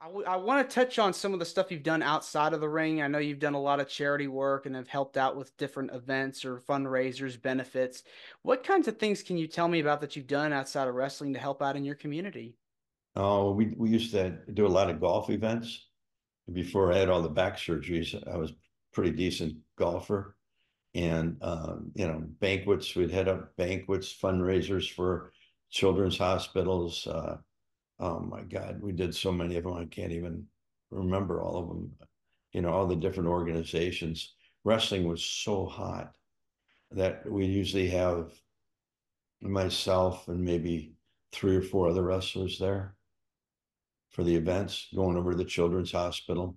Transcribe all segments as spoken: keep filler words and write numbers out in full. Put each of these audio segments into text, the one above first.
I, I want to touch on some of the stuff you've done outside of the ring. I know you've done a lot of charity work and have helped out with different events or fundraisers, benefits. What kinds of things can you tell me about that you've done outside of wrestling to help out in your community? Oh, we, we used to do a lot of golf events. Before I had all the back surgeries, I was a pretty decent golfer. And, um, you know, banquets, we'd head up banquets, fundraisers for children's hospitals, uh, oh my God, we did so many of them. I can't even remember all of them, you know, all the different organizations. Wrestling was so hot that we usually have myself and maybe three or four other wrestlers there for the events, going over to the children's hospital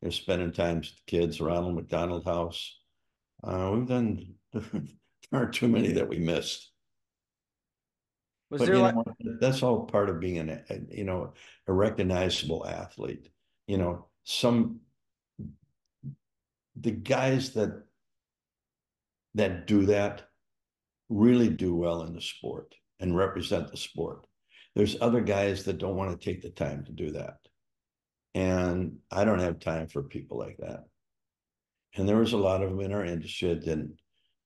and spending time with the kids around McDonald House. Uh, we've done, there aren't too many that we missed. Was but, there like know, that's all part of being an, a, you know, a recognizable athlete. You know, some the guys that that do that really do well in the sport and represent the sport. There's other guys that don't want to take the time to do that, and I don't have time for people like that. And there was a lot of them in our industry that didn't,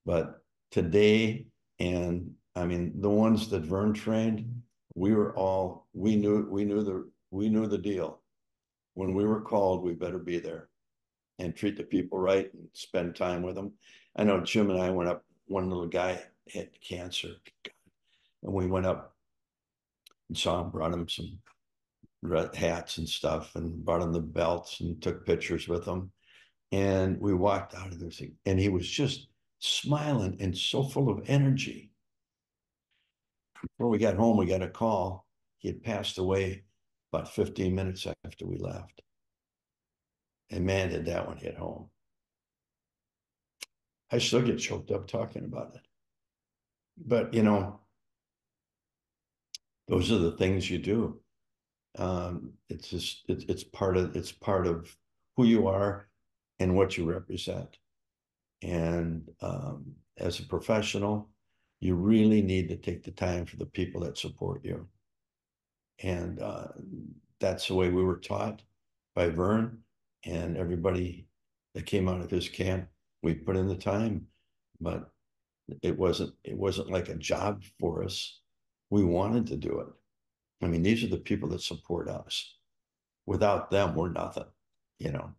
but today and. I mean, the ones that Vern trained, we were all, we knew, we knew the, we knew the deal. When we were called, we better be there and treat the people right and spend time with them. I know Jim and I went up, one little guy had cancer, and we went up and saw him, brought him some red hats and stuff and brought him the belts and took pictures with him. And we walked out of this thing and he was just smiling and so full of energy. Before we got home, we got a call. He had passed away about fifteen minutes after we left. And man, did that one hit home. I still get choked up talking about it. But, you know, those are the things you do. Um, it's just, it, it's part of, it's part of who you are and what you represent. And um, as a professional, you really need to take the time for the people that support you. And uh, that's the way we were taught by Vern and everybody that came out of his camp. We put in the time, but it wasn't, it wasn't like a job for us. We wanted to do it. I mean, these are the people that support us. Without them, we're nothing, you know.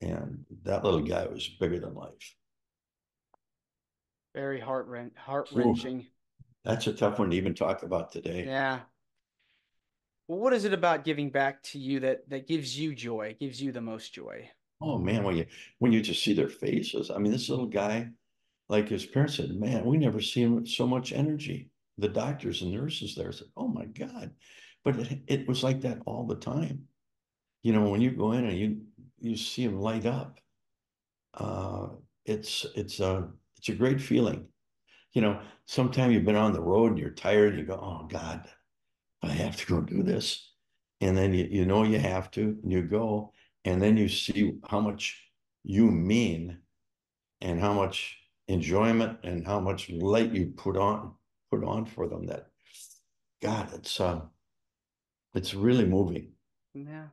And that little guy was bigger than life. Very heart wrench, heart wrenching. That's a tough one to even talk about today. Yeah. Well, what is it about giving back to you that that gives you joy? Gives you the most joy? Oh man, when you when you just see their faces. I mean, this little guy, like his parents said, man, we never seen so much energy. The doctors and nurses there said, oh my God, but it, it was like that all the time. You know, when you go in and you you see them light up, uh, it's it's a uh, it's a great feeling. You know, sometimes you've been on the road and you're tired and you go, oh God, I have to go do this. And then you, you know you have to, and you go, and then you see how much you mean and how much enjoyment and how much light you put on, put on for them. That God, it's, uh, it's really moving. Yeah.